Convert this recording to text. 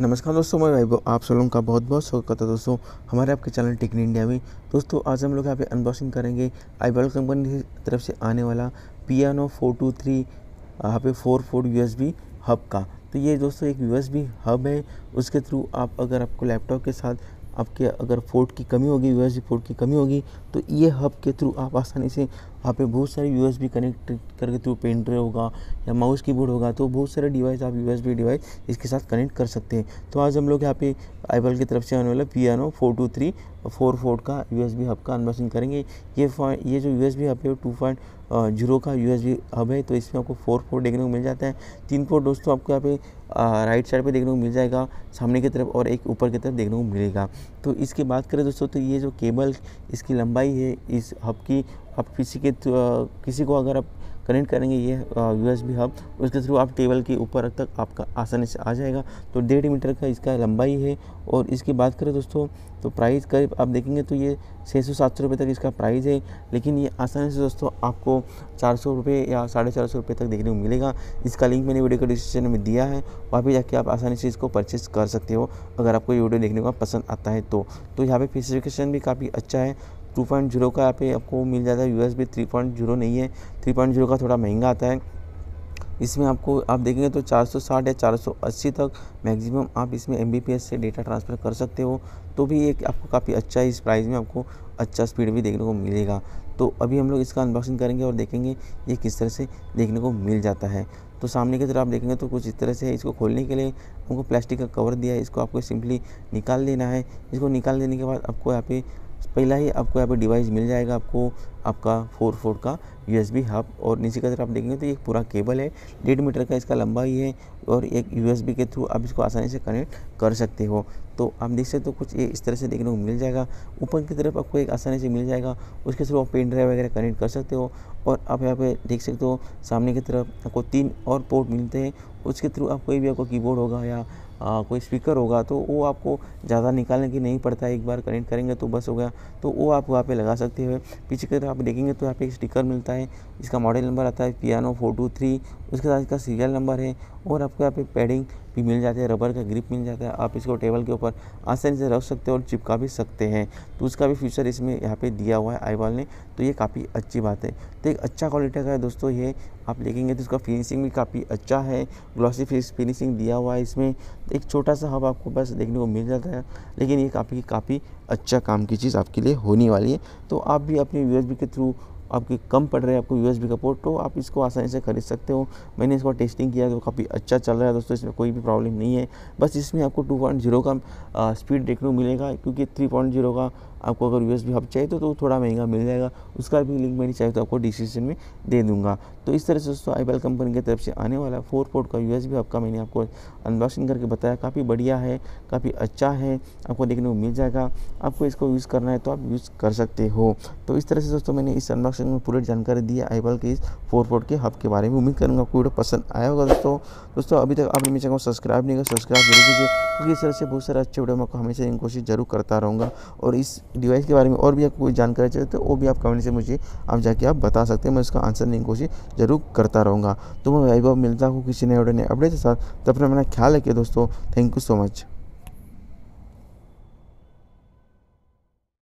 नमस्कार दोस्तों, मैं भाई आप सब लोगों का बहुत बहुत स्वागत है दोस्तों हमारे आपके चैनल टेक नेट इंडिया में। दोस्तों आज हम लोग यहाँ पे अनबॉक्सिंग करेंगे iBall कंपनी की तरफ से आने वाला पियानो 423 यहाँ पे 4 USB हब का। तो ये दोस्तों एक USB हब है, उसके थ्रू आप अगर आपको लैपटॉप के साथ आपके अगर पोर्ट की कमी होगी, USB पोर्ट की कमी होगी, तो ये हब के थ्रू आप आसानी से यहाँ पे बहुत सारे USB कनेक्ट करके थ्रू पेन ड्राइव होगा या माउस कीबोर्ड होगा, तो बहुत सारे डिवाइस आप USB डिवाइस इसके साथ कनेक्ट कर सकते हैं। तो आज हम लोग यहाँ पे iBall की तरफ से आने वाला पियानो 423 4 का USB हब का अनबॉक्सिंग करेंगे। ये जो USB हब है वो 2.0 का USB हब है, तो इसमें आपको 4 पोर्ट देखने को मिल जाता है। 3 पोर्ट दोस्तों आपको यहाँ पे राइट साइड पे देखने को मिल जाएगा सामने की तरफ, और एक ऊपर की तरफ देखने को मिलेगा। तो इसकी बात करें दोस्तों, तो ये जो केबल इसकी लंबाई है इस हब की, आप किसी को अगर आप कनेक्ट करेंगे ये USB हब, उसके थ्रू आप टेबल के ऊपर तक आपका आसानी से आ जाएगा। तो 1.5 मीटर का इसका लंबाई है। और इसकी बात करें दोस्तों, तो प्राइस करीब आप देखेंगे तो ये 600-700 रुपये तक इसका प्राइस है, लेकिन ये आसानी से दोस्तों आपको 400 रुपये या 450 रुपये तक देखने को मिलेगा। इसका लिंक मैंने वीडियो के डिस्क्रिप्शन में दिया है, वहाँ पर जाके आप आसानी से इसको परचेज़ कर सकते हो अगर आपको ये वीडियो देखने को पसंद आता है। तो यहाँ पर स्पेसिफिकेशन भी काफ़ी अच्छा है। 2.0 का यहाँ पे आपको मिल जाता है USB, 3.0 नहीं है, 3.0 का थोड़ा महंगा आता है। इसमें आपको आप देखेंगे तो 460 या 480 तक मैक्सिमम आप इसमें MBPS से डेटा ट्रांसफ़र कर सकते हो, तो भी एक आपको काफ़ी अच्छा इस प्राइस में आपको अच्छा स्पीड भी देखने को मिलेगा। तो अभी हम लोग इसका अनबॉक्सिंग करेंगे और देखेंगे ये किस तरह से देखने को मिल जाता है। तो सामने की तरफ आप देखेंगे तो कुछ इस तरह से है। इसको खोलने के लिए हमको प्लास्टिक का कवर दिया है, इसको आपको सिंपली निकाल देना है। इसको निकाल देने के बाद आपको यहाँ पे पहला ही आपको यहाँ पे डिवाइस मिल जाएगा, आपको आपका 4 का USB हब। और नीचे की तरफ आप देखेंगे तो ये पूरा केबल है, 1.5 मीटर का इसका लंबाई है, और एक USB के थ्रू आप इसको आसानी से कनेक्ट कर सकते हो। तो आप देख सकते हो कुछ ये इस तरह से देखने को मिल जाएगा। ऊपर की तरफ आपको एक आसानी से मिल जाएगा, उसके थ्रू आप पेन ड्राइव वगैरह कनेक्ट कर सकते हो। और आप यहाँ पे देख सकते हो सामने की तरफ आपको 3 और पोर्ट मिलते हैं, उसके थ्रू आप कोई भी आपको कीबोर्ड होगा या कोई स्पीकर होगा, तो वो आपको ज़्यादा निकालने की नहीं पड़ता है, एक बार कनेक्ट करेंगे तो बस हो गया, तो वो आप वहाँ पे लगा सकते हो। पीछे की तरफ आप देखेंगे तो यहाँ पे एक स्टिकर मिलता है, इसका मॉडल नंबर आता है पियानो 423, उसके साथ इसका सीरियल नंबर है। और आपको यहाँ पे पैडिंग भी मिल जाती है, रबर का ग्रिप मिल जाता है, आप इसको टेबल के ऊपर आसानी से रख सकते हो और चिपका भी सकते हैं। तो उसका भी फीचर इसमें यहाँ पे दिया हुआ है iBall ने, तो ये काफ़ी अच्छी बात है। तो एक अच्छा क्वालिटी का है दोस्तों ये, आप देखेंगे तो इसका फिनिशिंग भी काफ़ी अच्छा है, ग्लॉसी फिनिशिंग दिया हुआ है इसमें। एक छोटा सा हब आपको बस देखने को मिल जाता है, लेकिन ये काफ़ी अच्छा काम की चीज़ आपके लिए होने वाली है। तो आप भी अपने USB के थ्रू आपके कम पड़ रहे हैं आपको USB का पोर्ट, तो आप इसको आसानी से खरीद सकते हो। मैंने इसको टेस्टिंग किया तो काफ़ी अच्छा चल रहा है दोस्तों, इसमें कोई भी प्रॉब्लम नहीं है। बस इसमें आपको 2.0 का स्पीड देखने को मिलेगा, क्योंकि 3.0 का आपको अगर USB हब चाहिए तो थोड़ा महंगा मिल जाएगा। उसका भी लिंक मैंने चाहिए तो आपको डिस्क्रिप्शन में दे दूँगा। तो इस तरह से दोस्तों iBall कंपनी की तरफ से आने वाला 4 पोर्ट का USB हब का मैंने आपको अनबॉक्सिंग करके बताया, काफ़ी बढ़िया है, काफ़ी अच्छा है, आपको देखने को मिल जाएगा। आपको इसको यूज़ करना है तो आप यूज़ कर सकते हो। तो इस तरह से दोस्तों मैंने इस अनबॉक्सिंग में पूरी जानकारी दी है iBall के इस 4 पोर्ट के हब के बारे में। उम्मीद करूँगा आपको वीडियो पसंद आया होगा दोस्तों अभी तक आपने मेरे चैनल को सब्सक्राइब नहीं किया, सब्सक्राइब जरूर कीजिए, क्योंकि इस तरह से बहुत सारे अच्छे वीडियो मैं आपको हमेशा इन कोशिश जरूर करता रहूँगा। और इस डिवाइस के बारे में और भी आपको कोई जानकारी चाहिए तो वो भी आप कमेंट से मुझे आप जाके आप बता सकते हैं, मैं उसका आंसर देने की कोशिश जरूर करता रहूँगा। तो मैं भाई मिलता हूँ किसी नए वीडियो नए अपडेट के साथ, तब अपना ख्याल रखिए दोस्तों। Thank you so much.